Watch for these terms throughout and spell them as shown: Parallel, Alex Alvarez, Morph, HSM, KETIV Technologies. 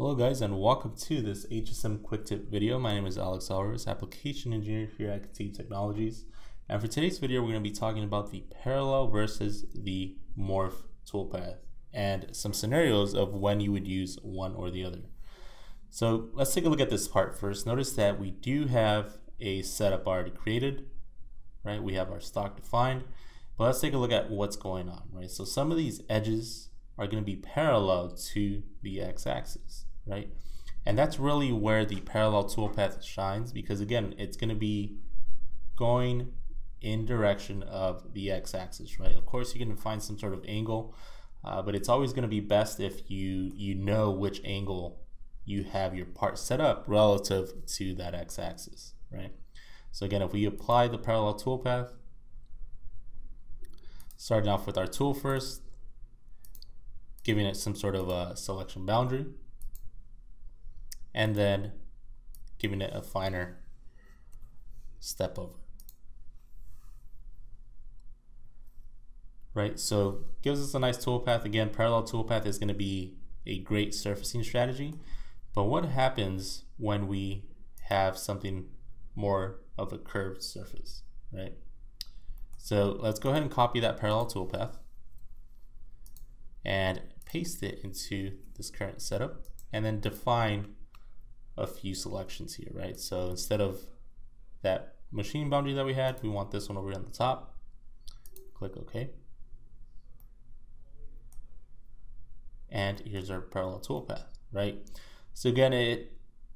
Hello guys, and welcome to this HSM quick tip video. My name is Alex Alvarez, application engineer here at KETIV Technologies. And for today's video, we're going to be talking about the Parallel versus the Morph toolpath and some scenarios of when you would use one or the other. So let's take a look at this part first. Notice that we do have a setup already created, right? We have our stock defined, but let's take a look at what's going on, right? So some of these edges are going to be parallel to the x-axis. Right? And that's really where the parallel toolpath shines, because again, it's going to be going in direction of the x-axis, right? Of course, you can find some sort of angle, but it's always going to be best if you know which angle you have your part set up relative to that x-axis, right? So again, if we apply the parallel toolpath, starting off with our tool first, giving it some sort of a selection boundary, and then giving it a finer step over, right? So gives us a nice toolpath. Again, parallel toolpath is going to be a great surfacing strategy. But what happens when we have something more of a curved surface, right? So let's go ahead and copy that parallel toolpath and paste it into this current setup, and then define a few selections here, right? So instead of that machine boundary that we had, we want this one over on the top. Click OK. And here's our parallel toolpath, right? So again, it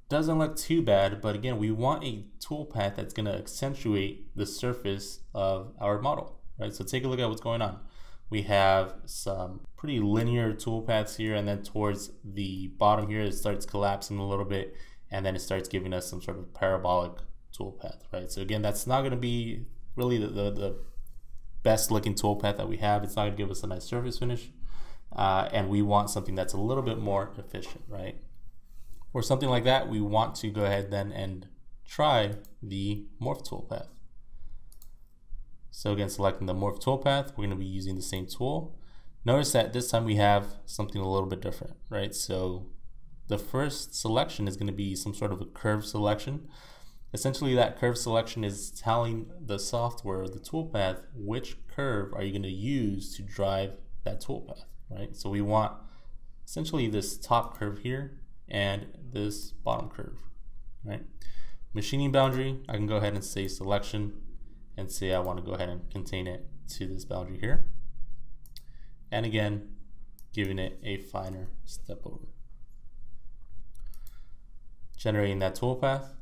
doesn't look too bad, but again, we want a toolpath that's going to accentuate the surface of our model, right? So take a look at what's going on. We have some pretty linear toolpaths here, and then towards the bottom here, it starts collapsing a little bit, and then it starts giving us some sort of parabolic toolpath, right? So again, that's not gonna be really the best looking toolpath that we have. It's not gonna give us a nice surface finish, and we want something that's a little bit more efficient, right? For something like that, we want to go ahead then and try the Morph toolpath. So again, selecting the Morph toolpath, we're going to be using the same tool. Notice that this time we have something a little bit different, right? So the first selection is going to be some sort of a curved selection. Essentially, that curved selection is telling the software, the toolpath, which curve are you going to use to drive that toolpath, right? So we want essentially this top curve here and this bottom curve, right? Machining boundary, I can go ahead and say selection, and say I want to go ahead and contain it to this boundary here. And again, giving it a finer step over. Generating that toolpath,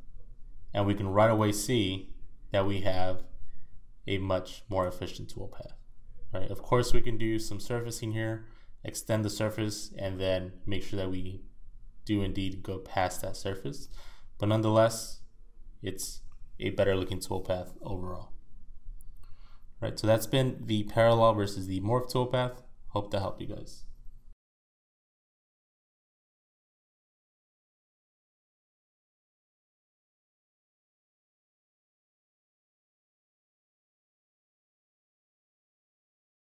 and we can right away see that we have a much more efficient toolpath, right? Of course, we can do some surfacing here, extend the surface, and then make sure that we do indeed go past that surface. But nonetheless, it's a better looking toolpath overall. Right, so that's been the Parallel versus the Morph toolpath. Hope that helped you guys.